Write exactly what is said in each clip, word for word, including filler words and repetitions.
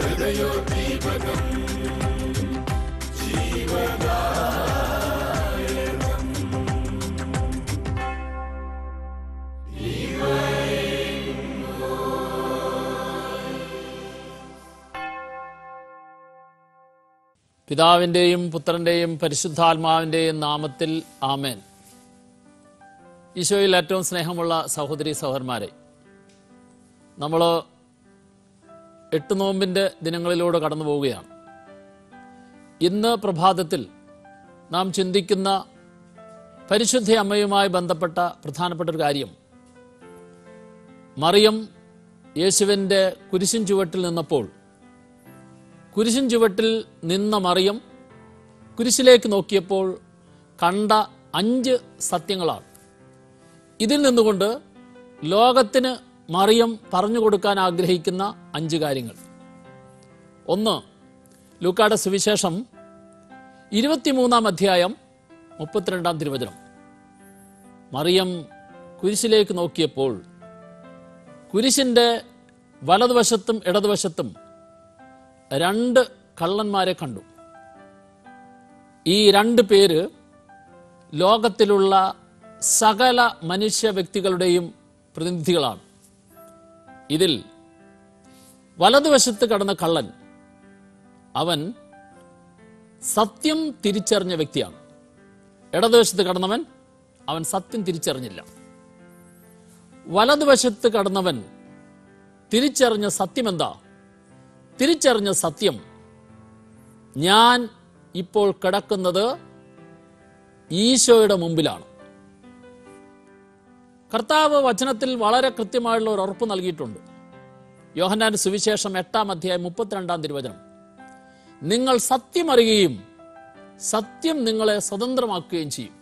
हृदयोदीपकम् जीवदायकम् പിതാവിന്റെയും പുത്രന്റെയും പരിശുദ്ധാത്മാവിന്റെയും നാമത്തിൽ ആമേൻ. ഈശോയിൽ ഏറ്റവും സ്നേഹമുള്ള സഹോദരി സഹോദരന്മാരെ, നമ്മൾ എട്ട് നോമ്പിൻ്റെ ദിനങ്ങളിലൂടെ കടന്നു പോവുകയാണ്. ഇന്ന് പ്രഭാതത്തിൽ നാം ചിന്തിക്കുന്ന പരിശുദ്ധ അമ്മയുമായി ബന്ധപ്പെട്ട പ്രധാനപ്പെട്ട ഒരു കാര്യം, മറിയം യേശുവിൻ്റെ കുരിശിൻ ചുവട്ടിൽ നിന്നപ്പോൾ കുരിശിൻ ചുവട്ടിൽ നിന്ന മറിയം കുരിശിലേക്ക് നോക്കിയപ്പോൾ കണ്ട അഞ്ച് സത്യങ്ങളാണ്. ഇതിൽ നിന്നുകൊണ്ട് ലോകത്തിന് മറിയം പറഞ്ഞു കൊടുക്കാൻ ആഗ്രഹിക്കുന്ന അഞ്ച് കാര്യങ്ങൾ. ഒന്ന്, ലൂക്കായുടെ സുവിശേഷം ഇരുപത്തിമൂന്നാം അധ്യായം മുപ്പത്തിരണ്ടാം തിരുവചനം. മറിയം കുരിശിലേക്ക് നോക്കിയപ്പോൾ കുരിശിൻ്റെ വലതുവശത്തും ഇടതുവശത്തും രണ്ട് കള്ളന്മാരെ കണ്ടു. ഈ രണ്ട് പേര് ലോകത്തിലുള്ള സകല മനുഷ്യ വ്യക്തികളുടെയും പ്രതിനിധികളാണ്. ഇതിൽ വലതുവശത്ത് കടന്ന കള്ളൻ അവൻ സത്യം തിരിച്ചറിഞ്ഞ വ്യക്തിയാണ്. ഇടതുവശത്ത് കടന്നവൻ അവൻ സത്യം തിരിച്ചറിഞ്ഞില്ല. വലതുവശത്ത് കടന്നവൻ തിരിച്ചറിഞ്ഞ സത്യം എന്താ? തിരിച്ചറിഞ്ഞ സത്യം, ഞാൻ ഇപ്പോൾ കിടക്കുന്നത് ഈശോയുടെ മുമ്പിലാണ്. കർത്താവ് വചനത്തിൽ വളരെ കൃത്യമായുള്ള ഒരു ഉറപ്പ് നൽകിയിട്ടുണ്ട്. യോഹന്നാൻ സുവിശേഷം എട്ടാം അധ്യായം മുപ്പത്തിരണ്ടാം തിരുവചനം, നിങ്ങൾ സത്യം അറിയുകയും സത്യം നിങ്ങളെ സ്വതന്ത്രമാക്കുകയും ചെയ്യും.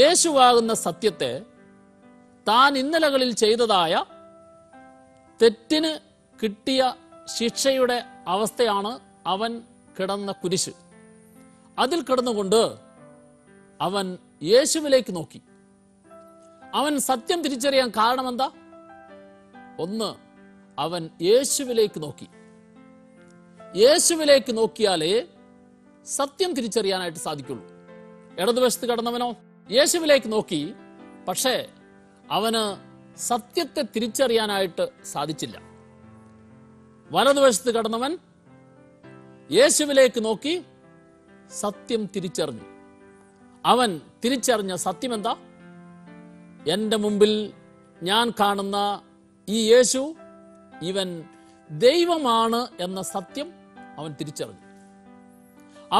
യേശുവാകുന്ന സത്യത്തെ താൻ ഇന്നലകളിൽ ചെയ്തതായ തെറ്റിന് കിട്ടിയ ശിക്ഷയുടെ അവസ്ഥയാണ് അവൻ കിടന്ന കുരിശ്. അതിൽ കിടന്നുകൊണ്ട് അവൻ യേശുവിലേക്ക് നോക്കി. അവൻ സത്യം തിരിച്ചറിയാൻ കാരണമെന്താ? ഒന്ന്, അവൻ യേശുവിലേക്ക് നോക്കി. യേശുവിലേക്ക് നോക്കിയാലേ സത്യം തിരിച്ചറിയാനായിട്ട് സാധിക്കുള്ളൂ. ഇടതുവശത്ത് കടന്നവനോ യേശുവിലേക്ക് നോക്കി, പക്ഷേ അവന് സത്യത്തെ തിരിച്ചറിയാനായിട്ട് സാധിച്ചില്ല. വലതുവശത്ത് കടന്നവൻ യേശുവിലേക്ക് നോക്കി സത്യം തിരിച്ചറിഞ്ഞു. അവൻ തിരിച്ചറിഞ്ഞ സത്യം എന്താ? എൻ്റെ മുമ്പിൽ ഞാൻ കാണുന്ന ഈ യേശു, ഇവൻ ദൈവമാണ് എന്ന സത്യം അവൻ തിരിച്ചറിഞ്ഞു.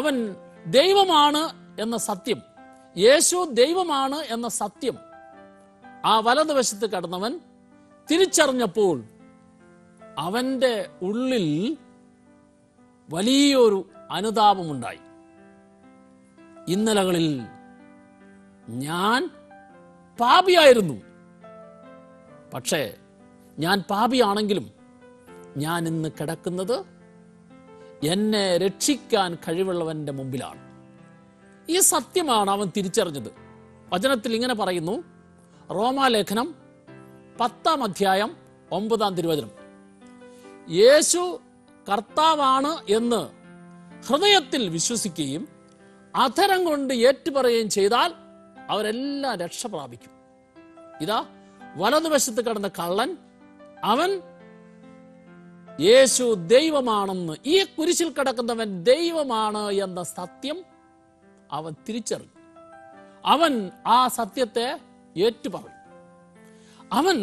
അവൻ ദൈവമാണ് എന്ന സത്യം, യേശു ദൈവമാണ് എന്ന സത്യം ആ വലതുവശത്ത് കടന്നവൻ തിരിച്ചറിഞ്ഞപ്പോൾ അവൻ്റെ ഉള്ളിൽ വലിയൊരു അനുതാപമുണ്ടായി. ഇന്നലകളിൽ ഞാൻ പാപിയായിരുന്നു, പക്ഷേ ഞാൻ പാപിയാണെങ്കിലും ഞാൻ ഇന്ന് കിടക്കുന്നത് എന്നെ രക്ഷിക്കാൻ കഴിവുള്ളവൻ്റെ മുമ്പിലാണ്. ഈ സത്യമാണ് അവൻ തിരിച്ചറിഞ്ഞത്. വചനത്തിൽ ഇങ്ങനെ പറയുന്നു, റോമാലേഖനം പത്താം അധ്യായം ഒമ്പതാം തിരുവചനം, യേശു കർത്താവാണ് എന്ന് ഹൃദയത്തിൽ വിശ്വസിക്കുകയും അധരം കൊണ്ട് ഏറ്റുപറയുകയും ചെയ്താൽ അവരെല്ലാം രക്ഷ പ്രാപിക്കും. ഇതാ വലതുവശത്ത് കിടന്ന കള്ളൻ, അവൻ യേശു ദൈവമാണെന്ന്, ഈ കുരിശിൽ കിടക്കുന്നവൻ ദൈവമാണ് എന്ന സത്യം അവൻ തിരിച്ചറിഞ്ഞു. അവൻ ആ സത്യത്തെ ഏറ്റുപറഞ്ഞു. അവൻ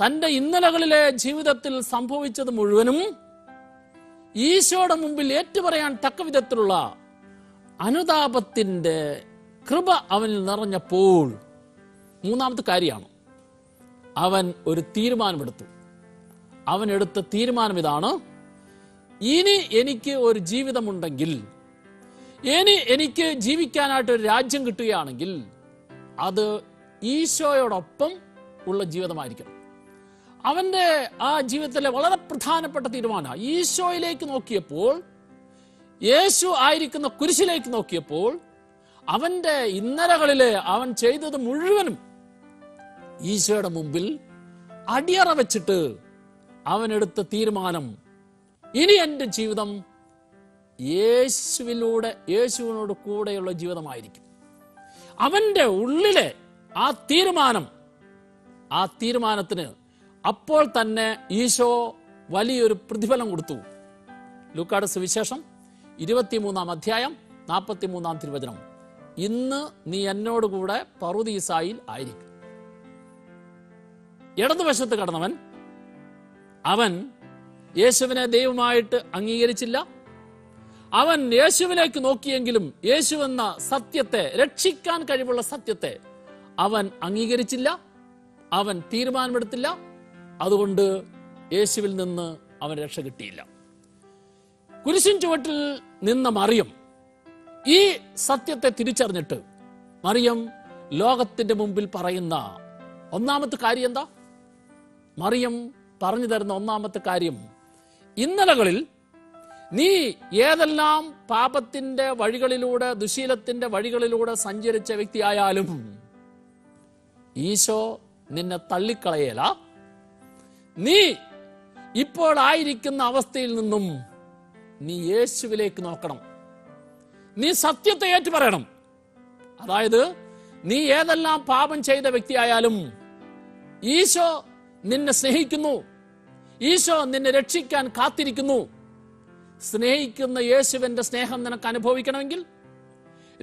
തൻ്റെ ഇന്നലകളിലെ ജീവിതത്തിൽ സംഭവിച്ചത് മുഴുവനും ഈശോയുടെ മുമ്പിൽ ഏറ്റുപറയാൻ തക്ക വിധത്തിലുള്ള അനുതാപത്തിൻ്റെ കൃപ അവനിൽ നിറഞ്ഞപ്പോൾ മൂന്നാമത്തെ കാര്യമാണ് അവൻ ഒരു തീരുമാനമെടുത്തു. അവൻ എടുത്ത തീരുമാനം ഇതാണ്, ഇനി എനിക്ക് ഒരു ജീവിതമുണ്ടെങ്കിൽ, ഇനി എനിക്ക് ജീവിക്കാനായിട്ട് ഒരു രാജ്യം കിട്ടുകയാണെങ്കിൽ അത് ഈശോയോടൊപ്പം ഉള്ള ജീവിതമായിരിക്കണം. അവൻ്റെ ആ ജീവിതത്തിലെ വളരെ പ്രധാനപ്പെട്ട തീരുമാനമാണ്. ഈശോയിലേക്ക് നോക്കിയപ്പോൾ, യേശു ആയിരിക്കുന്ന കുരിശിലേക്ക് നോക്കിയപ്പോൾ അവൻ്റെ ഇന്നരകളിലെ അവൻ ചെയ്തത് മുഴുവനും ഈശോയുടെ മുമ്പിൽ അടിയറ വെച്ചിട്ട് അവൻ എടുത്ത തീരുമാനം, ഇനി എൻ്റെ ജീവിതം യേശുവിലൂടെ യേശുവിനോട് കൂടെയുള്ള ജീവിതമായിരിക്കും. അവൻ്റെ ഉള്ളിലെ ആ തീരുമാനം, ആ തീരുമാനത്തിന് അപ്പോൾ തന്നെ ഈശോ വലിയൊരു പ്രതിഫലം കൊടുത്തു. ലൂക്കായുടെ സുവിശേഷം ഇരുപത്തിമൂന്നാം അധ്യായം നാൽപ്പത്തിമൂന്നാം തിരുവചനം. ഇന്ന് നീ എന്നോടുകൂടെ പറുദീസായിൽ ആയിരിക്കും. ഇടതുവശത്ത് കടന്നവൻ അവൻ യേശുവിനെ ദൈവമായിട്ട് അംഗീകരിച്ചില്ല. അവൻ യേശുവിലേക്ക് നോക്കിയെങ്കിലും യേശുവെന്ന സത്യത്തെ, രക്ഷിക്കാൻ കഴിവുള്ള സത്യത്തെ അവൻ അംഗീകരിച്ചില്ല, അവൻ തീരുമാനമെടുത്തില്ല. അതുകൊണ്ട് യേശുവിൽ നിന്ന് അവൻ രക്ഷ കിട്ടിയില്ല. കുരിശിൻ ചുവട്ടിൽ നിന്ന മറിയം ഈ സത്യത്തെ തിരിച്ചറിഞ്ഞിട്ട് മറിയം ലോകത്തിന്റെ മുമ്പിൽ പറയുന്ന ഒന്നാമത്തെ കാര്യം എന്താ? മറിയം പറഞ്ഞു തരുന്ന ഒന്നാമത്തെ കാര്യം, ഇന്നലകളിൽ നീ ഏതെല്ലാം പാപത്തിന്റെ വഴികളിലൂടെ, ദുശീലത്തിന്റെ വഴികളിലൂടെ സഞ്ചരിച്ച വ്യക്തിയായാലും ഈശോ നിന്നെ തള്ളിക്കളയല. നീ ഇപ്പോൾ ആയിരിക്കുന്ന അവസ്ഥയിൽ നിന്നും നീ യേശുവിലേക്ക് നോക്കണം. നീ സത്യത്തെ ഏറ്റു പറയണം. അതായത് നീ ഏതെല്ലാം പാപം ചെയ്ത വ്യക്തിയായാലും ഈശോ നിന്നെ സ്നേഹിക്കുന്നു, ഈശോ നിന്നെ രക്ഷിക്കാൻ കാത്തിരിക്കുന്നു. സ്നേഹിക്കുന്ന യേശുവിന്റെ സ്നേഹം നിനക്ക് അനുഭവിക്കണമെങ്കിൽ,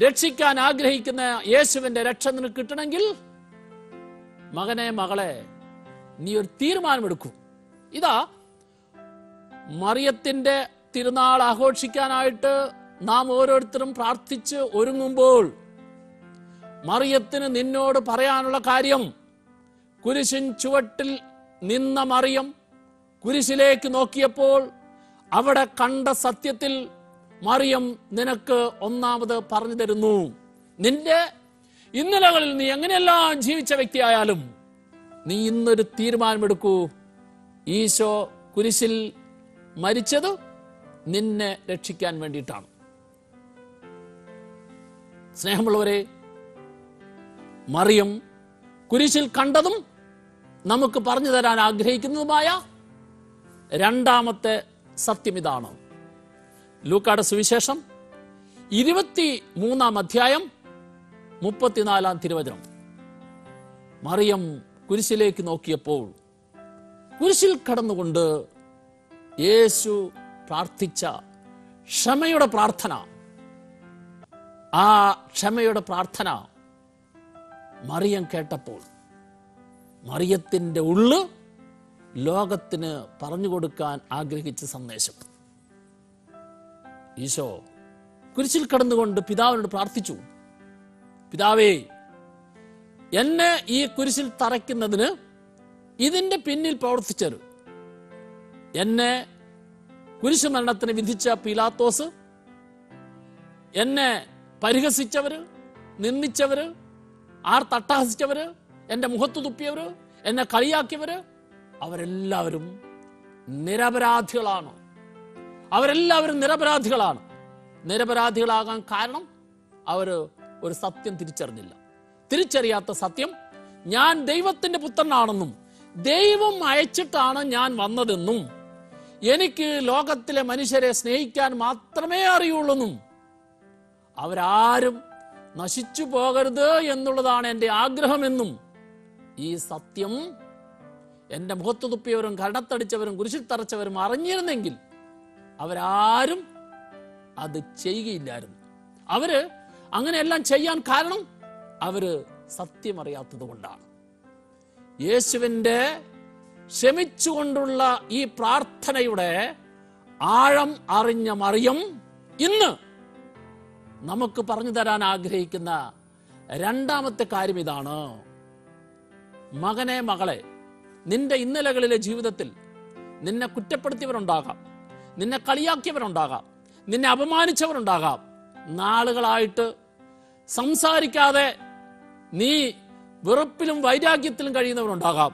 രക്ഷിക്കാൻ ആഗ്രഹിക്കുന്ന യേശുവിന്റെ രക്ഷ നിനക്ക് കിട്ടണമെങ്കിൽ, മകനെ മകളെ, നീ ഒരു തീരുമാനമെടുക്കൂ. ഇതാ മറിയത്തിന്റെ തിരുനാൾ ആഘോഷിക്കാനായിട്ട് നാം ഓരോരുത്തരും പ്രാർത്ഥിച്ച് ഒരുങ്ങുമ്പോൾ മറിയത്തിന് നിന്നോട് പറയാനുള്ള കാര്യം, കുരിശിൻ ചുവട്ടിൽ നിന്ന മറിയം കുരിശിലേക്ക് നോക്കിയപ്പോൾ അവിടെ കണ്ട സത്യത്തിൽ മറിയം നിനക്ക് ഒന്നാമത് പറഞ്ഞു തരുന്നു, നിന്റെ ഇന്നലകളിൽ നീ എങ്ങനെയെല്ലാം ജീവിച്ച വ്യക്തിയായാലും നീ ഇന്നൊരു തീരുമാനമെടുക്കൂ. ഈശോ കുരിശിൽ മരിച്ചത് നിന്നെ രക്ഷിക്കാൻ വേണ്ടിയിട്ടാണ്. സ്നേഹമുള്ളവരെ, മറിയം കുരിശിൽ കണ്ടതും നമുക്ക് പറഞ്ഞു തരാൻ ആഗ്രഹിക്കുന്നതുമായ രണ്ടാമത്തെ സത്യം ഇതാണ്. ലൂക്കായുടെ സുവിശേഷം ഇരുപത്തി മൂന്നാം അധ്യായം മുപ്പത്തിനാലാം തിരുവചനം. മറിയം കുരിശിലേക്ക് നോക്കിയപ്പോൾ കുരിശിൽ കടന്നുകൊണ്ട് യേശു പ്രാർത്ഥിച്ച ക്ഷമയുടെ പ്രാർത്ഥന, ആ ക്ഷമയുടെ പ്രാർത്ഥന മറിയം കേട്ടപ്പോൾ മറിയത്തിൻ്റെ ഉള്ളു ലോകത്തിന് പറഞ്ഞു കൊടുക്കാൻ ആഗ്രഹിച്ച സന്ദേശം. ഈശോ കുരിശിൽ കടന്നുകൊണ്ട് പിതാവിനോട് പ്രാർത്ഥിച്ചു, പിതാവേ, എന്നെ ഈ കുരിശിൽ തറയ്ക്കുന്നതിന് ഇതിൻ്റെ പിന്നിൽ പ്രവർത്തിച്ചത്, എന്നെ കുരിശ് മരണത്തിന് വിധിച്ച പീലാത്തോസ്, എന്നെ പരിഹസിച്ചവര്, നിന്ദിച്ചവര്, ആർ തട്ടഹസിച്ചവര്, എൻ്റെ മുഖത്ത് തുപ്പിയവര്, എന്നെ കളിയാക്കിയവര്, അവരെല്ലാവരും നിരപരാധികളാണ്. അവരെല്ലാവരും നിരപരാധികളാണ്. നിരപരാധികളാകാൻ കാരണം അവർ ഒരു സത്യം തിരിച്ചറിഞ്ഞില്ല. തിരിച്ചറിയാത്ത സത്യം, ഞാൻ ദൈവത്തിൻ്റെ പുത്രനാണെന്നും ദൈവം അയച്ചിട്ടാണ് ഞാൻ വന്നതെന്നും എനിക്ക് ലോകത്തിലെ മനുഷ്യരെ സ്നേഹിക്കാൻ മാത്രമേ അറിയുള്ളൂന്നും അവരാരും നശിച്ചു പോകരുത് എന്നുള്ളതാണ് എൻ്റെ ആഗ്രഹമെന്നും ഈ സത്യം എൻ്റെ മുഖത്ത് തുപ്പിയവരും കരണത്തടിച്ചവരും കുരിശിൽ തറച്ചവരും അറിഞ്ഞിരുന്നെങ്കിൽ അവരാരും അത് ചെയ്യുകയില്ലായിരുന്നു. അവര് അങ്ങനെയെല്ലാം ചെയ്യാൻ കാരണം അവര് സത്യമറിയാത്തത് കൊണ്ടാണ്. യേശുവിൻ്റെ ക്ഷമിച്ചുകൊണ്ടുള്ള ഈ പ്രാർത്ഥനയുടെ ആഴം അറിഞ്ഞ മറിയം ഇന്ന് നമുക്ക് പറഞ്ഞു തരാൻ ആഗ്രഹിക്കുന്ന രണ്ടാമത്തെ കാര്യം ഇതാണ്. മകനെ മകളെ, നിന്റെ ഇന്നലകളിലെ ജീവിതത്തിൽ നിന്നെ കുറ്റപ്പെടുത്തിയവരുണ്ടാകാം, നിന്നെ കളിയാക്കിയവരുണ്ടാകാം, നിന്നെ അപമാനിച്ചവരുണ്ടാകാം. നാളുകളായിട്ട് സംസാരിക്കാതെ നീ വെറുപ്പിലും വൈരാഗ്യത്തിലും കഴിയുന്നവരുണ്ടാകാം.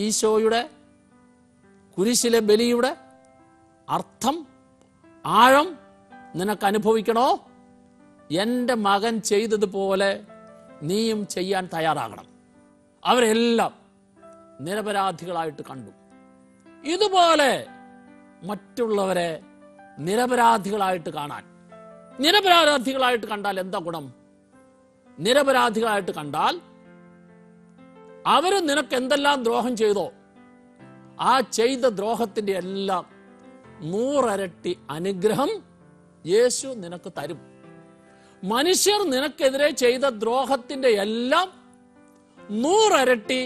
ഈശോയുടെ കുരിശിലെ ബലിയുടെ അർത്ഥം, ആഴം നിനക്ക് അനുഭവിക്കണോ? എൻ്റെ മകൻ ചെയ്തതുപോലെ നീയും ചെയ്യാൻ തയ്യാറാകണം. അവരെല്ലാം നിരപരാധികളായിട്ട് കണ്ടു. ഇതുപോലെ മറ്റുള്ളവരെ നിരപരാധികളായിട്ട് കാണാൻ, നിരപരാധികളായിട്ട് കണ്ടാൽ എന്താ ഗുണം? നിരപരാധികളായിട്ട് കണ്ടാൽ അവര് നിനക്ക് എന്തെല്ലാം ദ്രോഹം ചെയ്തോ ആ ചെയ്ത ദ്രോഹത്തിന്റെ എല്ലാം നൂറരട്ടി അനുഗ്രഹം യേശു നിനക്ക് തരും. മനുഷ്യർ നിനക്കെതിരെ ചെയ്ത ദ്രോഹത്തിന്റെ എല്ലാം നൂറരട്ടി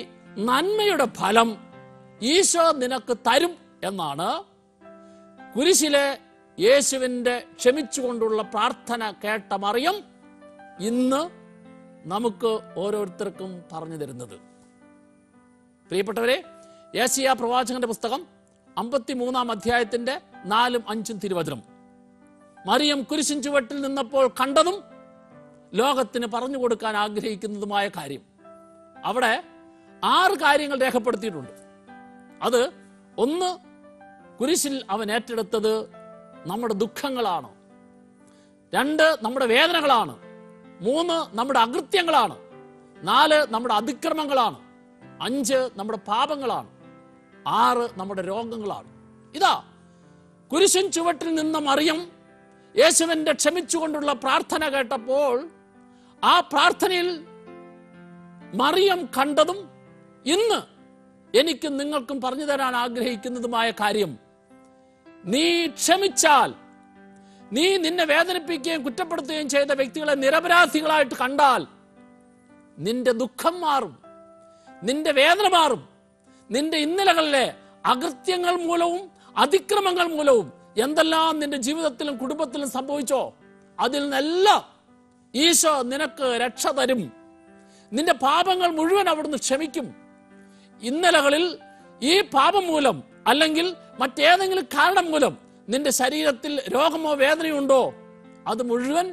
നന്മയുടെ ഫലം ഈശോ നിനക്ക് തരും എന്നാണ് കുരിശിലെ യേശുവിന്റെ ക്ഷമിച്ചുകൊണ്ടുള്ള പ്രാർത്ഥന കേട്ട മറിയം ഇന്ന് നമുക്ക് ഓരോരുത്തർക്കും പറഞ്ഞു തരുന്നത്. പ്രിയപ്പെട്ടവരെ, യെശയ്യാ പ്രവാചകന്റെ പുസ്തകം അമ്പത്തി മൂന്നാം അധ്യായത്തിന്റെ നാലും അഞ്ചും തിരുവചനം. മറിയം കുരിശിൻ ചുവട്ടിൽ നിന്നപ്പോൾ കണ്ടതും ലോകത്തിന് പറഞ്ഞു കൊടുക്കാൻ ആഗ്രഹിക്കുന്നതുമായ കാര്യം. അവിടെ ആറ് കാര്യങ്ങൾ രേഖപ്പെടുത്തിയിട്ടുണ്ട്. അത് ഒന്ന്, കുരിശിൽ അവൻ ഏറ്റെടുത്തത് നമ്മുടെ ദുഃഖങ്ങളാണ്. രണ്ട്, നമ്മുടെ വേദനകളാണ്. മൂന്ന്, നമ്മുടെ അകൃത്യങ്ങളാണ്. നാല്, നമ്മുടെ അതിക്രമങ്ങളാണ്. അഞ്ച്, നമ്മുടെ പാപങ്ങളാണ്. ആറ്, നമ്മുടെ രോഗങ്ങളാണ്. ഇതാ കുരിശിൻ ചുവട്ടിൽ നിന്ന മറിയം യേശുവിന്റെ ക്ഷമിച്ചുകൊണ്ടുള്ള പ്രാർത്ഥന കേട്ടപ്പോൾ ആ പ്രാർത്ഥനയിൽ മറിയം കണ്ടതും ഇന്ന് എനിക്കും നിങ്ങൾക്കും പറഞ്ഞു തരാൻ ആഗ്രഹിക്കുന്നതുമായ കാര്യം, നീ ക്ഷമിച്ചാൽ, നീ നിന്നെ വേദനിപ്പിക്കുകയും കുറ്റപ്പെടുത്തുകയും ചെയ്ത വ്യക്തികളെ നിരപരാധികളായിട്ട് കണ്ടാൽ നിന്റെ ദുഃഖം മാറും, നിന്റെ വേദന മാറും, നിന്റെ ഇന്നലകളിലെ അകൃത്യങ്ങൾ മൂലവും അതിക്രമങ്ങൾ മൂലവും എന്തെല്ലാം നിന്റെ ജീവിതത്തിലും കുടുംബത്തിലും സംഭവിച്ചോ അതിൽ നിന്നെല്ലാം ഈശോ നിനക്ക് രക്ഷ തരും. നിന്റെ പാപങ്ങൾ മുഴുവൻ അവിടുന്ന് ക്ഷമിക്കും. ഇന്നലകളിൽ ഈ പാപം മൂലം അല്ലെങ്കിൽ മറ്റേതെങ്കിലും കാരണം മൂലം നിന്റെ ശരീരത്തിൽ രോഗമോ വേദനയുണ്ടോ അത് മുഴുവൻ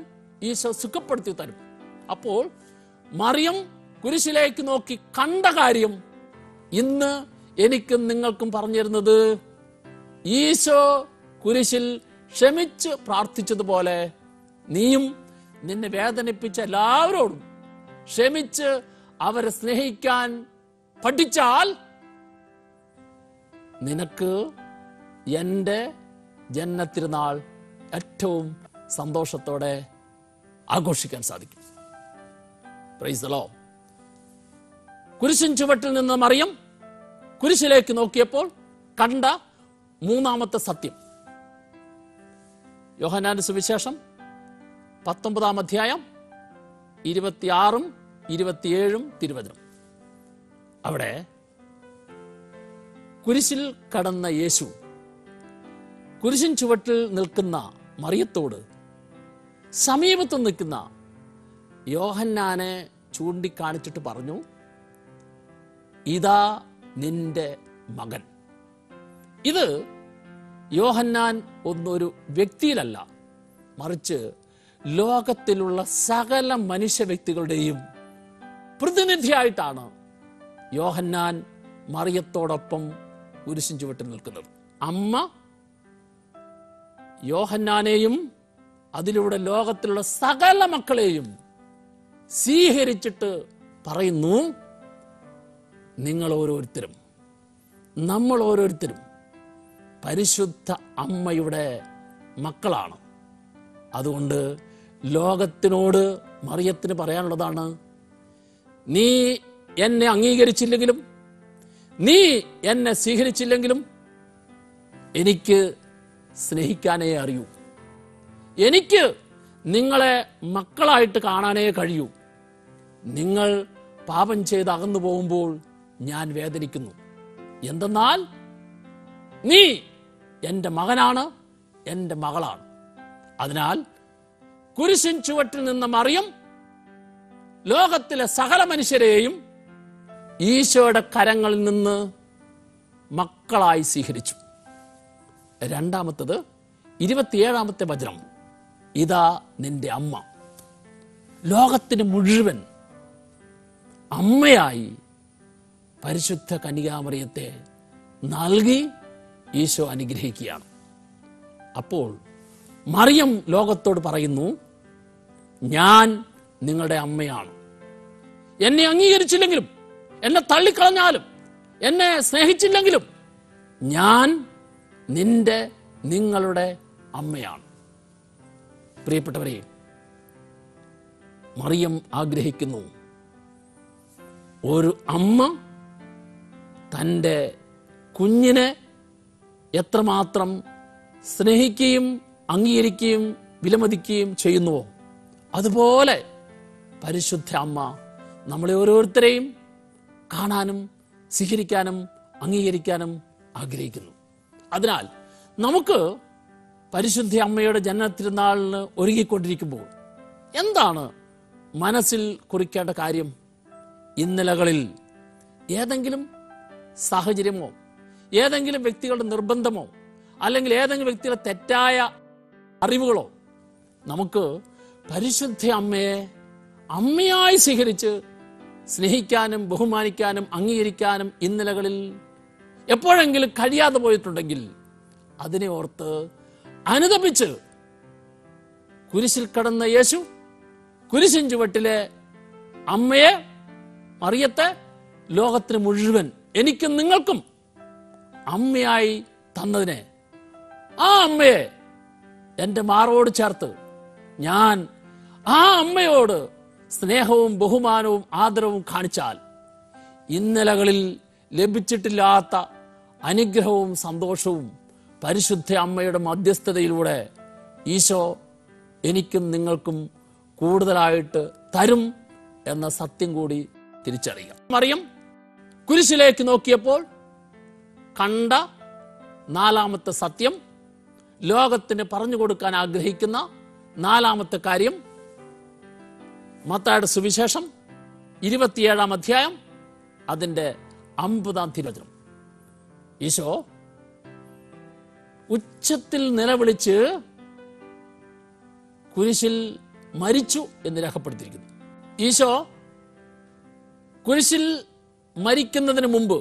ഈശോ സുഖപ്പെടുത്തി തരും. അപ്പോൾ മറിയം കുരിശിലേക്ക് നോക്കി കണ്ട കാര്യം ഇന്ന് എനിക്കും നിങ്ങൾക്കും പറഞ്ഞു തരുന്നത്, ഈശോ കുരിശിൽ ക്ഷമിച്ച് പ്രാർത്ഥിച്ചതുപോലെ നീയും നിന്നെ വേദനിപ്പിച്ച എല്ലാവരോടും ക്ഷമിച്ച് അവരെ സ്നേഹിക്കാൻ പഠിച്ചാൽ നിനക്ക് എൻ്റെ ജന്മത്തിരുന്നാൾ ഏറ്റവും സന്തോഷത്തോടെ ആഘോഷിക്കാൻ സാധിക്കും. Praise the lord. കുരിശിൻ ചുവട്ടിൽ നിന്ന് മറിയം കുരിശിലേക്ക് നോക്കിയപ്പോൾ കണ്ട മൂന്നാമത്തെ സത്യം യോഹന്നാന്റെ സുവിശേഷം പത്തൊമ്പതാം അധ്യായം ഇരുപത്തിയാറും ഇരുപത്തിയേഴും തിരുവചനം. അവിടെ കുരിശിൽ കടന്ന യേശു കുരിശിൻ ചുവട്ടിൽ നിൽക്കുന്ന മറിയത്തോട് സമീപത്ത് നിൽക്കുന്ന യോഹന്നാനെ ചൂണ്ടിക്കാണിച്ചിട്ട് പറഞ്ഞു, ഇതാ നിന്റെ മകൻ. ഇത് യോഹന്നാൻ ഒന്നൊരു വ്യക്തിയിലല്ല, മറിച്ച് ലോകത്തിലുള്ള സകല മനുഷ്യ വ്യക്തികളുടെയും പ്രതിനിധിയായിട്ടാണ് യോഹന്നാൻ മറിയത്തോടൊപ്പം കുരിശിൻ ചുവട്ടിൽ നിൽക്കുന്നത്. അമ്മ യോഹന്നാനെയും അതിലൂടെ ലോകത്തിലുള്ള സകല മക്കളെയും സ്വീകരിച്ചിട്ട് പറയുന്നു, നിങ്ങൾ ഓരോരുത്തരും നമ്മൾ ഓരോരുത്തരും പരിശുദ്ധ അമ്മയുടെ മക്കളാണ്. അതുകൊണ്ട് ലോകത്തിനോട് മറിയത്തിന് പറയാനുള്ളതാണ്, നീ എന്നെ അംഗീകരിച്ചില്ലെങ്കിലും നീ എന്നെ സ്വീകരിച്ചില്ലെങ്കിലും എനിക്ക് സ്നേഹിക്കാനേ അറിയൂ, എനിക്ക് നിങ്ങളെ മക്കളായിട്ട് കാണാനേ കഴിയൂ. നിങ്ങൾ പാപം ചെയ്ത് അകന്നു പോകുമ്പോൾ ഞാൻ വേദനിക്കുന്നു. എന്തെന്നാൽ നീ എൻ്റെ മകനാണ്, എൻ്റെ മകളാണ്. അതിനാൽ കുരിശിൻ ചുവട്ടിൽ നിന്ന മറിയം ലോകത്തിലെ സകല മനുഷ്യരെയും ഈശോയുടെ കരങ്ങളിൽ നിന്ന് മക്കളായി സ്വീകരിച്ചു. രണ്ടാമത്തത് ഇരുപത്തിയേഴാമത്തെ വചനം, ഇതാ നിന്റെ അമ്മ. ലോകത്തിന് മുഴുവൻ അമ്മയായി പരിശുദ്ധ കന്യകാമറിയത്തെ നൽകി ഈശോ അനുഗ്രഹിക്കുകയാണ്. അപ്പോൾ മറിയം ലോകത്തോട് പറയുന്നു, ഞാൻ നിങ്ങളുടെ അമ്മയാണ്. എന്നെ അംഗീകരിച്ചില്ലെങ്കിലും എന്നെ തള്ളിക്കളഞ്ഞാലും എന്നെ സ്നേഹിച്ചില്ലെങ്കിലും ഞാൻ നിന്റെ നിങ്ങളുടെ അമ്മയാണ്. പ്രിയപ്പെട്ടവരെ, മറിയം ആഗ്രഹിക്കുന്നു ഒരു അമ്മ തൻ്റെ കുഞ്ഞിനെ എത്രമാത്രം സ്നേഹിക്കുകയും അംഗീകരിക്കുകയും വിലമതിക്കുകയും ചെയ്യുന്നുവോ അതുപോലെ പരിശുദ്ധ അമ്മ നമ്മളെ ഓരോരുത്തരെയും കാണാനും സ്വീകരിക്കാനും അംഗീകരിക്കാനും ആഗ്രഹിക്കുന്നു. അതിനാൽ നമുക്ക് പരിശുദ്ധ അമ്മയുടെ ജനനത്തിരുന്നാളിന് ഒരുങ്ങിക്കൊണ്ടിരിക്കുമ്പോൾ എന്താണ് മനസ്സിൽ കുറിക്കേണ്ട കാര്യം? ഇന്നലകളിൽ ഏതെങ്കിലും സാഹചര്യമോ ഏതെങ്കിലും വ്യക്തികളുടെ നിർബന്ധമോ അല്ലെങ്കിൽ ഏതെങ്കിലും വ്യക്തികളുടെ തെറ്റായ അറിവുകളോ നമുക്ക് പരിശുദ്ധ അമ്മയെ അമ്മയായി സ്വീകരിച്ച് സ്നേഹിക്കാനും ബഹുമാനിക്കാനും അംഗീകരിക്കാനും ഇന്നലകളിൽ എപ്പോഴെങ്കിലും കഴിയാതെ പോയിട്ടുണ്ടെങ്കിൽ അതിനെ ഓർത്ത് അനുതപിച്ച് കുരിശിൽ കടന്ന യേശു കുരിശിൻ ചുവട്ടിലെ അമ്മയെ, മറിയത്തെ, ലോകത്തിന് മുഴുവൻ എനിക്കും നിങ്ങൾക്കും അമ്മയായി തന്നതിനെ, ആ അമ്മയെ എൻ്റെ മാറോട് ചേർത്ത് ഞാൻ ആ അമ്മയോട് സ്നേഹവും ബഹുമാനവും ആദരവും കാണിച്ചാൽ ഇന്നലകളിൽ ലഭിച്ചിട്ടില്ലാത്ത അനുഗ്രഹവും സന്തോഷവും പരിശുദ്ധ അമ്മയുടെ മധ്യസ്ഥതയിലൂടെ ഈശോ എനിക്കും നിങ്ങൾക്കും കൂടുതലായിട്ട് തരും എന്ന സത്യം കൂടി തിരിച്ചറിയാം. മറിയം കുരിശിലേക്ക് നോക്കിയപ്പോൾ കണ്ട നാലാമത്തെ സത്യം, ലോകത്തിന് പറഞ്ഞു കൊടുക്കാൻ ആഗ്രഹിക്കുന്ന നാലാമത്തെ കാര്യം, മത്തായിയുടെ സുവിശേഷം ഇരുപത്തിയേഴാം അധ്യായം അതിൻ്റെ അമ്പതാം തിരുവചനം. ഈശോ ഉച്ചത്തിൽ നിലവിളിച്ച് കുരിശിൽ മരിച്ചു എന്ന് രേഖപ്പെടുത്തിയിരിക്കുന്നു. ഈശോ കുരിശിൽ മരിക്കുന്നതിന് മുമ്പ്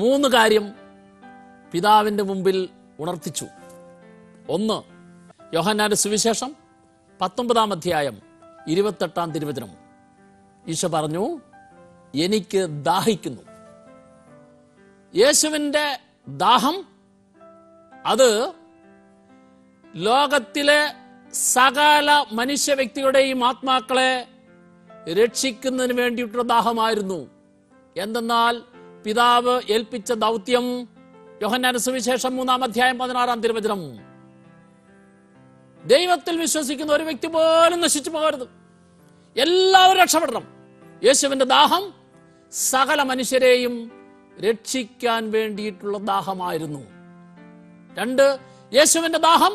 മൂന്ന് കാര്യം പിതാവിൻ്റെ മുമ്പിൽ ഉണർത്തിച്ചു. ഒന്ന്, യോഹന്നാന്റെ സുവിശേഷം പത്തൊമ്പതാം അധ്യായം ഇരുപത്തെട്ടാം തിരുവചനം. ഈശോ പറഞ്ഞു, എനിക്ക് ദാഹിക്കുന്നു. യേശുവിൻ്റെ ദാഹം അത് ലോകത്തിലെ സകല മനുഷ്യ വ്യക്തിയുടെയും ആത്മാക്കളെ രക്ഷിക്കുന്നതിന് വേണ്ടിയിട്ടുള്ള ദാഹമായിരുന്നു. എന്തെന്നാൽ പിതാവ് ഏൽപ്പിച്ച ദൗത്യം, യോഹന്നാന്റെ സുവിശേഷം മൂന്നാം അധ്യായം പതിനാറാം തിരുവചനം, ദൈവത്തിൽ വിശ്വസിക്കുന്ന ഒരു വ്യക്തി പോലും നശിച്ചു പോകരുത്, എല്ലാവരും രക്ഷപ്പെടണം. യേശുവിന്റെ ദാഹം സകല മനുഷ്യരെയും രക്ഷിക്കാൻ വേണ്ടിയിട്ടുള്ള ദാഹമായിരുന്നു. രണ്ട്, യേശുവിന്റെ ദാഹം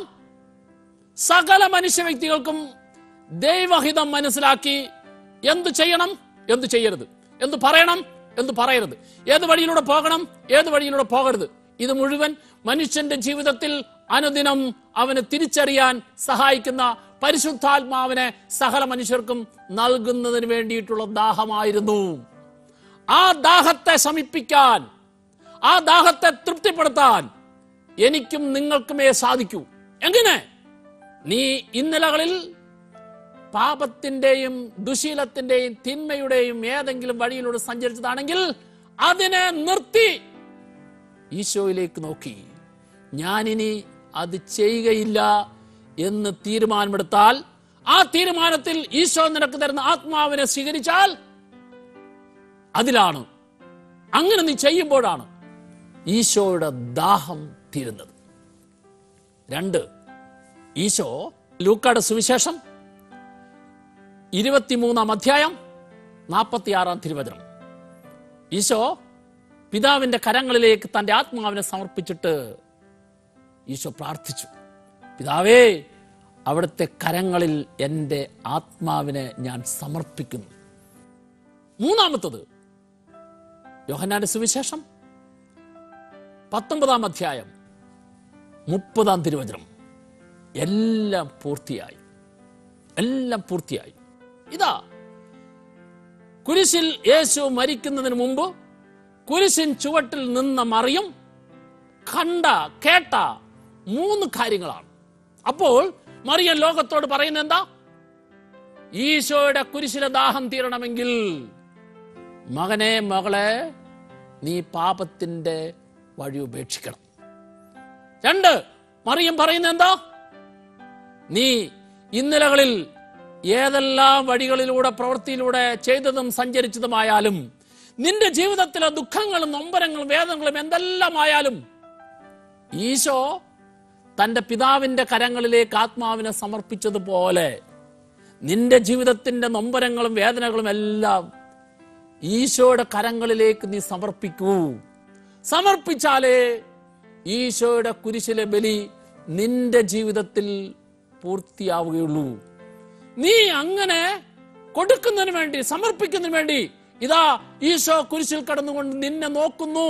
സകല മനുഷ്യ വ്യക്തികൾക്കും ദൈവഹിതം മനസ്സിലാക്കി എന്തു ചെയ്യണം, എന്തു ചെയ്യരുത്, എന്തു പറയണം, എന്തു പറയരുത്, ഏത് വഴിയിലൂടെ പോകണം, ഏത് വഴിയിലൂടെ പോകരുത്, ഇത് മുഴുവൻ മനുഷ്യന്റെ ജീവിതത്തിൽ അനുദിനം അവനെ തിരിച്ചറിയാൻ സഹായിക്കുന്ന പരിശുദ്ധാത്മാവിനെ സകല മനുഷ്യർക്കും നൽകുന്നതിന് വേണ്ടിയിട്ടുള്ള ദാഹമായിരുന്നു. ആ ദാഹത്തെ ശമിപ്പിക്കാൻ, ആ ദാഹത്തെ തൃപ്തിപ്പെടുത്താൻ എനിക്കും നിങ്ങൾക്കുമേ സാധിക്കൂ. എങ്ങനെ? നീ ഇന്നലകളിൽ പാപത്തിന്റെയും ദുശീലത്തിന്റെയും തിന്മയുടെയും ഏതെങ്കിലും വഴിയിലൂടെ സഞ്ചരിച്ചതാണെങ്കിൽ അതിനെ നിർത്തി ഈശോയിലേക്ക് നോക്കി ഞാനിനി അത് ചെയ്യുകയില്ല എന്ന് തീരുമാനമെടുത്താൽ, ആ തീരുമാനത്തിൽ ഈശോ നിനക്ക് തരുന്ന ആത്മാവിനെ സ്വീകരിച്ചാൽ അതിലാണ്, അങ്ങനെ നീ ചെയ്യുമ്പോഴാണ് ഈശോയുടെ ദാഹം തീരുന്നത്. രണ്ട്, ഈശോ ലൂക്കായുടെ സുവിശേഷം ഇരുപത്തിമൂന്നാം അധ്യായം നാൽപ്പത്തിയാറാം തിരുവചനം, ഈശോ പിതാവിന്റെ കരങ്ങളിലേക്ക് തന്റെ ആത്മാവിനെ സമർപ്പിച്ചിട്ട് ഈശോ പ്രാർത്ഥിച്ചു, പിതാവേ അവിടുത്തെ കരങ്ങളിൽ എൻ്റെ ആത്മാവിനെ ഞാൻ സമർപ്പിക്കുന്നു. മൂന്നാമത്തത് യോഹന്നാന്റെ സുവിശേഷം പത്തൊമ്പതാം അധ്യായം മുപ്പതാം തിരുവചനം, എല്ലാം പൂർത്തിയായി, എല്ലാം പൂർത്തിയായി. ഇതാ കുരിശിൽ യേശു മരിക്കുന്നതിന് മുമ്പ് കുരിശിൻ ചുവട്ടിൽ നിന്ന മറിയം കണ്ട കേട്ട മൂന്ന് കാര്യങ്ങളാണ്. അപ്പോൾ മറിയം ലോകത്തോട് പറയുന്നത് എന്താ? ഈശോയുടെ കുരിശിലെ ദാഹം തീരണമെങ്കിൽ മകനെ, മകളെ, നീ പാപത്തിന്റെ വഴി ഉപേക്ഷിക്കണം. രണ്ട്, മറിയം പറയുന്നത് എന്താ? നീ ഇന്നലകളിൽ ഏതെല്ലാം വഴികളിലൂടെ പ്രവൃത്തിയിലൂടെ ചെയ്തതും സഞ്ചരിച്ചതുമായാലും നിന്റെ ജീവിതത്തിലെ ദുഃഖങ്ങളും നൊമ്പരങ്ങളും വേദനകളും എന്തെല്ലാമായാലും ഈശോ തന്റെ പിതാവിന്റെ കരങ്ങളിലേക്ക് ആത്മാവിനെ സമർപ്പിച്ചതുപോലെ നിന്റെ ജീവിതത്തിന്റെ നൊമ്പരങ്ങളും വേദനകളും എല്ലാം ഈശോയുടെ കരങ്ങളിലേക്ക് നീ സമർപ്പിക്കൂ. സമർപ്പിച്ചാലേ ഈശോയുടെ കുരിശിലെ ബലി നിന്റെ ജീവിതത്തിൽ പൂർത്തിയാവുകയുള്ളൂ. നീ അങ്ങനെ കൊടുക്കുന്നതിന് വേണ്ടി, സമർപ്പിക്കുന്നതിന് വേണ്ടി ഇതാ ഈശോ കുരിശിൽ കടന്നുകൊണ്ട് നിന്നെ നോക്കുന്നു.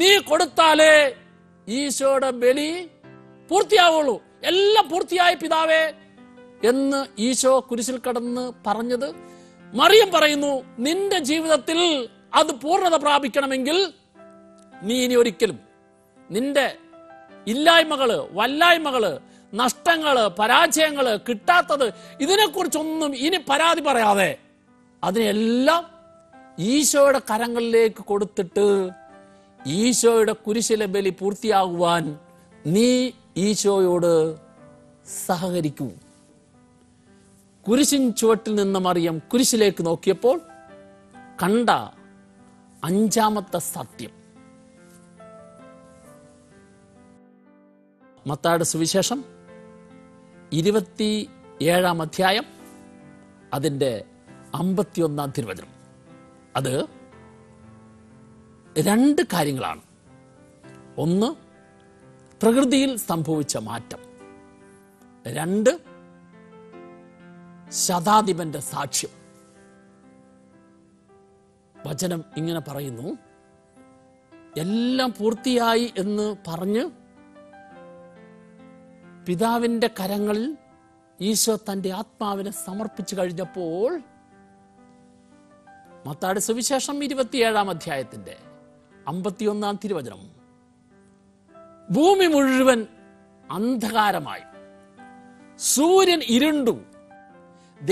നീ കൊടുത്താലേ ഈശോയുടെ ബലി പൂർത്തിയാവുള്ളൂ. എല്ലാം പൂർത്തിയായി പിതാവേ എന്ന് ഈശോ കുരിശിൽ കടന്ന് പറഞ്ഞത് മറിയം പറയുന്നു, നിന്റെ ജീവിതത്തിൽ അത് പൂർണ്ണത പ്രാപിക്കണമെങ്കിൽ നീ ഇനി ഒരിക്കലും നിന്റെ ഇല്ലായ്മകള്, വല്ലായ്മകള്, നഷ്ടങ്ങള്, പരാജയങ്ങള്, കിട്ടാത്തത്, ഇതിനെക്കുറിച്ചൊന്നും ഇനി പരാതി പറയാതെ അതിനെല്ലാം ഈശോയുടെ കരങ്ങളിലേക്ക് കൊടുത്തിട്ട് ഈശോയുടെ കുരിശിലെ ബലി പൂർത്തിയാകുവാൻ നീ ഈശോയോട് സഹകരിക്കൂ. കുരിശിൻ ചുവട്ടിൽ നിന്ന് മറിയം കുരിശിലേക്ക് നോക്കിയപ്പോൾ കണ്ട അഞ്ചാമത്തെ സത്യം മത്തായിയുടെ സുവിശേഷം ഇരുപത്തി ഏഴാം അധ്യായം അതിൻ്റെ അമ്പത്തിയൊന്നാം തിരുവചനം. അത് രണ്ട് കാര്യങ്ങളാണ്. ഒന്ന്, പ്രകൃതിയിൽ സംഭവിച്ച മാറ്റം. രണ്ട്, ശതാധിപന്റെ സാക്ഷ്യം. വചനം ഇങ്ങനെ പറയുന്നു, എല്ലാം പൂർത്തിയായി എന്ന് പറഞ്ഞ് പിതാവിന്റെ കരങ്ങളിൽ ഈശോ തന്റെ ആത്മാവിനെ സമർപ്പിച്ചു കഴിഞ്ഞപ്പോൾ മത്തായിയുടെ സുവിശേഷം ഇരുപത്തിയേഴാം അധ്യായത്തിന്റെ അമ്പത്തിയൊന്നാം തിരുവചനം, ഭൂമി മുഴുവൻ അന്ധകാരമായി, സൂര്യൻ ഇരുണ്ടു,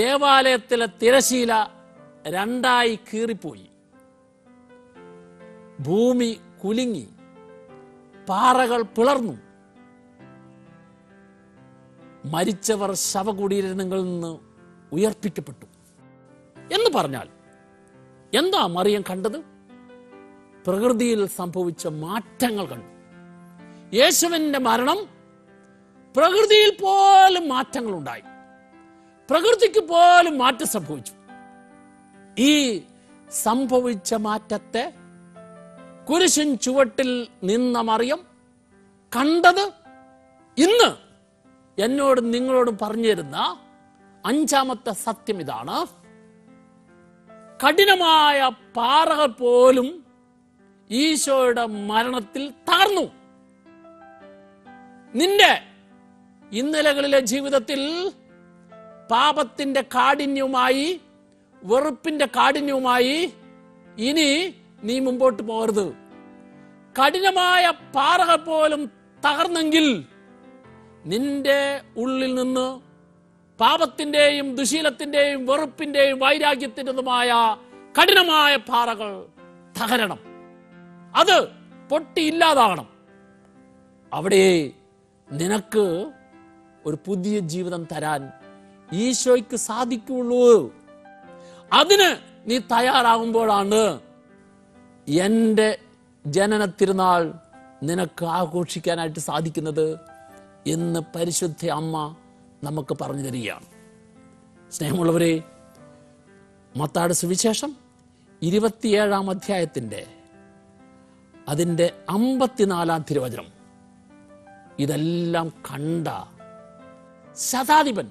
ദേവാലയത്തിലെ തിരശീല രണ്ടായി കീറിപ്പോയി, ഭൂമി കുലുങ്ങി, പാറകൾ പിളർന്നു, മരിച്ചവർ ശവകുടീരങ്ങളിൽ നിന്ന് ഉയർപ്പിക്കപ്പെട്ടു എന്ന് പറഞ്ഞാൽ എന്താ മറിയം കണ്ടത്? പ്രകൃതിയിൽ സംഭവിച്ച മാറ്റങ്ങൾ കണ്ടു. യേശുവിന്റെ മരണം പ്രകൃതിയിൽ പോലും മാറ്റങ്ങളുണ്ടായി. പ്രകൃതിക്ക് പോലും മാറ്റം സംഭവിച്ചു. ഈ സംഭവിച്ച മാറ്റത്തെ കുരിശിൻ ചുവട്ടിൽ നിന്ന മറിയം കണ്ടത് ഇന്ന് എന്നോടും നിങ്ങളോടും പറഞ്ഞു തരുന്ന അഞ്ചാമത്തെ സത്യം ഇതാണ്. കഠിനമായ പാറകൾ പോലും ഈശോയുടെ മരണത്തിൽ തകർന്നു. നിന്റെ ഇന്നലകളിലെ ജീവിതത്തിൽ പാപത്തിന്റെ കാഠിന്യവുമായി, വെറുപ്പിന്റെ കാഠിന്യവുമായി ഇനി നീ മുമ്പോട്ട് പോകരുത്. കഠിനമായ പാറകൾ പോലും തകർന്നെങ്കിൽ നിന്റെ ഉള്ളിൽ നിന്ന് പാപത്തിന്റെയും ദുശീലത്തിന്റെയും വെറുപ്പിന്റെയും വൈരാഗ്യത്തിൻ്റെതുമായ കഠിനമായ പാറകൾ തകരണം. അത് പൊട്ടിയില്ലാതാകണം. അവിടെ നിനക്ക് ഒരു പുതിയ ജീവിതം തരാൻ ഈശോയ്ക്ക് സാധിക്കുള്ളൂ. അതിന് നീ തയ്യാറാകുമ്പോഴാണ് എൻ്റെ ജനന തിരുനാൾ നിനക്ക് ആഘോഷിക്കാനായിട്ട് സാധിക്കുന്നത് എന്ന് പരിശുദ്ധ അമ്മ നമുക്ക് പറഞ്ഞു തരികയാണ്. സ്നേഹമുള്ളവരെ, മത്തായിയുടെ സുവിശേഷം ഇരുപത്തിയേഴാം അധ്യായത്തിൻ്റെ അതിൻ്റെ അമ്പത്തിനാലാം തിരുവചനം, ഇതെല്ലാം കണ്ട ശതാധിപൻ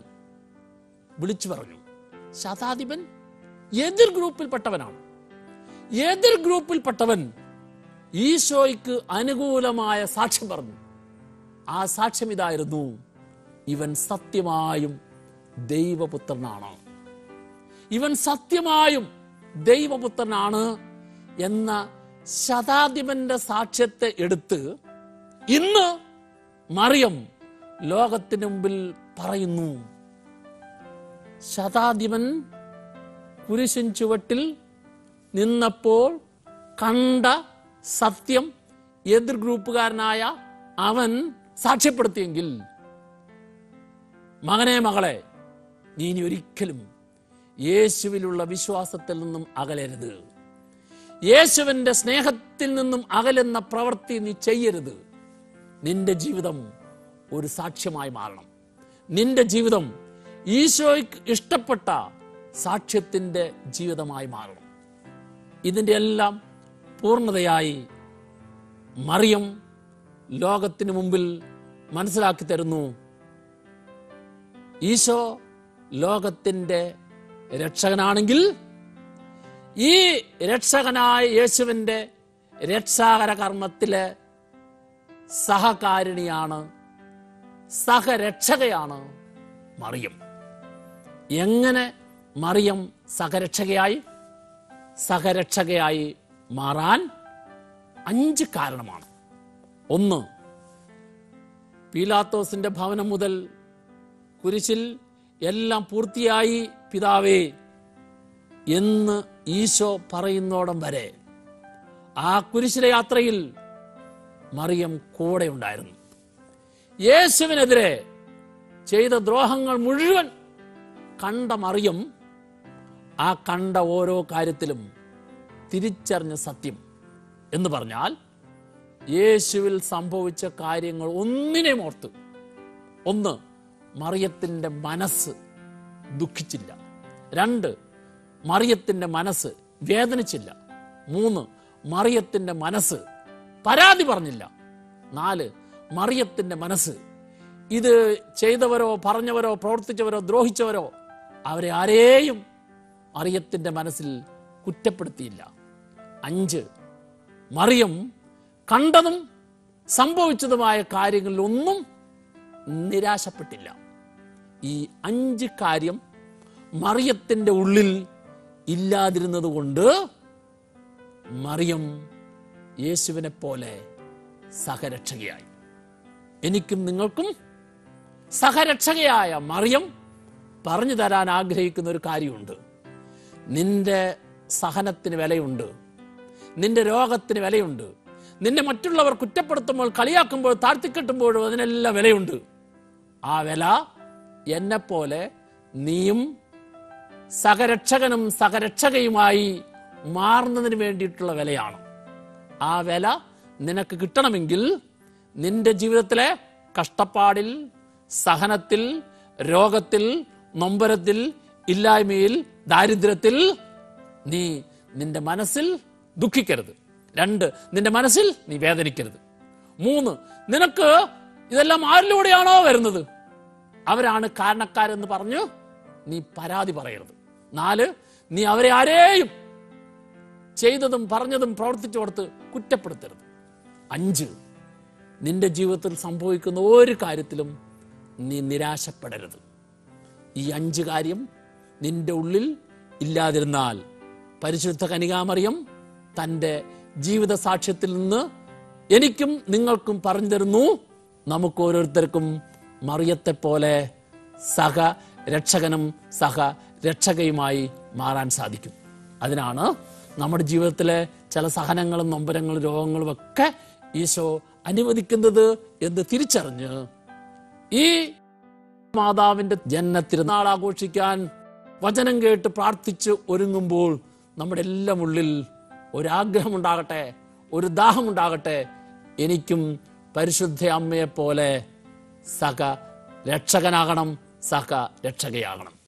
വിളിച്ചു പറഞ്ഞു. ശതാധിപൻ എതിർ ഗ്രൂപ്പിൽപ്പെട്ടവനാണ്. എതിർ ഗ്രൂപ്പിൽപ്പെട്ടവൻ ഈശോയ്ക്ക് അനുകൂലമായ സാക്ഷ്യം പറഞ്ഞു. ആ സാക്ഷ്യം ഇതായിരുന്നു, ഇവൻ സത്യമായും ദൈവപുത്രനാണ്, ഇവൻ സത്യമായും ദൈവപുത്രനാണ് എന്ന ശതാധിപന്റെ സാക്ഷ്യത്തെ എടുത്ത് ഇന്ന് മറിയം ലോകത്തിന് മുമ്പിൽ പറയുന്നു. ശതാധിപൻ കുരിശിൻ ചുവട്ടിൽ നിന്നപ്പോൾ കണ്ട സത്യം എതിർ ഗ്രൂപ്പുകാരനായ അവൻ സാക്ഷ്യപ്പെടുത്തിയെങ്കിൽ, മകനെ മകളെ, നീ ഇനി ഒരിക്കലും യേശുവിലുള്ള വിശ്വാസത്തിൽ നിന്നും അകലരുത്. യേശുവിൻ്റെ സ്നേഹത്തിൽ നിന്നും അകലുന്ന പ്രവൃത്തി നീ ചെയ്യരുത്. നിന്റെ ജീവിതം ഒരു സാക്ഷ്യമായി മാറണം. നിന്റെ ജീവിതം ഈശോയ്ക്ക് ഇഷ്ടപ്പെട്ട സാക്ഷ്യത്തിൻ്റെ ജീവിതമായി മാറണം. ഇതിൻ്റെ എല്ലാം പൂർണ്ണതയായി മറിയം ലോകത്തിന് മുമ്പിൽ മനസ്സിലാക്കി തരുന്നു. ഈശോ ലോകത്തിൻ്റെ രക്ഷകനാണെങ്കിൽ ഈ രക്ഷകനായ യേശുവിൻ്റെ രക്ഷാകര കർമ്മത്തിലെ സഹകാരിണിയാണ്, സഹരക്ഷകയാണ് മറിയം. എങ്ങനെ മറിയം സഹരക്ഷകയായി സഹരക്ഷകയായി മാറാൻ? അഞ്ച് കാരണമാണ്. ഒന്ന്, പീലാത്തോസിന്റെ ഭവനം മുതൽ കുരിശിൽ എല്ലാം പൂർത്തിയായി പിതാവേ എന്ന് ഈശോ പറയുന്നോടം വരെ ആ കുരിശിലെ യാത്രയിൽ മറിയം കൂടെ ഉണ്ടായിരുന്നു. യേശുവിനെതിരെ ചെയ്ത ദ്രോഹങ്ങൾ മുഴുവൻ കണ്ട മറിയം ആ കണ്ട ഓരോ കാര്യത്തിലും തിരിച്ചറിഞ്ഞ സത്യം എന്ന് പറഞ്ഞാൽ യേശുവിൽ സംഭവിച്ച കാര്യങ്ങൾ ഒന്നിനെ ഓർത്ത്, ഒന്ന്, മറിയത്തിൻ്റെ മനസ്സ് ദുഃഖിച്ചില്ല. രണ്ട്, മറിയത്തിൻ്റെ മനസ്സ് വേദനിച്ചില്ല. മൂന്ന്, മറിയത്തിൻ്റെ മനസ്സ് പരാതി പറഞ്ഞില്ല. നാല്, മറിയത്തിൻ്റെ മനസ്സ് ഇത് ചെയ്തവരോ പറഞ്ഞവരോ പ്രവർത്തിച്ചവരോ ദ്രോഹിച്ചവരോ അവരെ ആരെയും മറിയത്തിൻ്റെ മനസ്സിൽ കുറ്റപ്പെടുത്തിയില്ല. അഞ്ച്, മറിയം കണ്ടതും സംഭവിച്ചതുമായ കാര്യങ്ങളിലൊന്നും നിരാശപ്പെട്ടില്ല. ഈ അഞ്ച് കാര്യം മറിയത്തിൻ്റെ ഉള്ളിൽ ഇല്ലാതിരുന്നത് കൊണ്ട് മറിയം യേശുവിനെ പോലെ സഹരക്ഷകയായി. എനിക്കും നിങ്ങൾക്കും സഹരക്ഷകയായ മറിയം പറഞ്ഞു തരാൻ ആഗ്രഹിക്കുന്ന ഒരു കാര്യമുണ്ട്. നിന്റെ സഹനത്തിന് വിലയുണ്ട്, നിന്റെ രോഗത്തിന് വിലയുണ്ട്, നിന്നെ മറ്റുള്ളവർ കുറ്റപ്പെടുത്തുമ്പോൾ, കളിയാക്കുമ്പോൾ, താഴ്ത്തിക്കെട്ടുമ്പോഴും അതിനെല്ലാം വിലയുണ്ട്. ആ വില എന്നെപ്പോലെ നീയും സഹരക്ഷകനും സഹരക്ഷകയുമായി മാറുന്നതിന് വേണ്ടിയിട്ടുള്ള വിലയാണ്. ആ വില നിനക്ക് കിട്ടണമെങ്കിൽ നിന്റെ ജീവിതത്തിലെ കഷ്ടപ്പാടിൽ, സഹനത്തിൽ, രോഗത്തിൽ, നൊമ്പരത്തിൽ, ഇല്ലായ്മയിൽ, ദാരിദ്ര്യത്തിൽ നീ നിന്റെ മനസ്സിൽ ദുഃഖിക്കരുത്. രണ്ട്, നിന്റെ മനസ്സിൽ നീ വേദനിക്കരുത്. മൂന്ന്, നിനക്ക് ഇതെല്ലാം ആരിലൂടെയാണോ വരുന്നത്, അവരാണ് കാരണക്കാരെന്ന് പറഞ്ഞു നീ പരാതി പറയരുത്. നാല്, നീ അവരെ ആരെയും ചെയ്തതും പറഞ്ഞതും പ്രവർത്തിച്ചു കൊടുത്ത് കുറ്റപ്പെടുത്തരുത്. അഞ്ച്, നിന്റെ ജീവിതത്തിൽ സംഭവിക്കുന്ന ഒരു കാര്യത്തിലും നീ നിരാശപ്പെടരുത്. ഈ അഞ്ച് കാര്യം നിന്റെ ഉള്ളിൽ ഇല്ലാതിരുന്നാൽ പരിശുദ്ധ കനികാമറിയം തൻ്റെ ജീവിത സാക്ഷ്യത്തിൽ നിന്ന് എനിക്കും നിങ്ങൾക്കും പറഞ്ഞു തരുന്നു, നമുക്ക് ഓരോരുത്തർക്കും മറിയത്തെ പോലെ സഹ രക്ഷകനും സഹ രക്ഷകയുമായി മാറാൻ സാധിക്കും. അതിനാണ് നമ്മുടെ ജീവിതത്തിലെ ചില സഹനങ്ങളും നൊമ്പരങ്ങളും രോഗങ്ങളും ഒക്കെ ഈശോ അനുവദിക്കുന്നത് എന്ന് തിരിച്ചറിഞ്ഞ് ഈ മാതാവിന്റെ ജന്മ തിരുനാൾ ആഘോഷിക്കാൻ വചനം കേട്ട് പ്രാർത്ഥിച്ച് ഒരുങ്ങുമ്പോൾ നമ്മുടെ എല്ലാം ഉള്ളിൽ ഒരാഗ്രഹമുണ്ടാകട്ടെ, ഒരു ദാഹമുണ്ടാകട്ടെ, എനിക്കും പരിശുദ്ധ അമ്മയെപ്പോലെ സഹ രക്ഷകനാകണം, സഹ രക്ഷകയാകണം.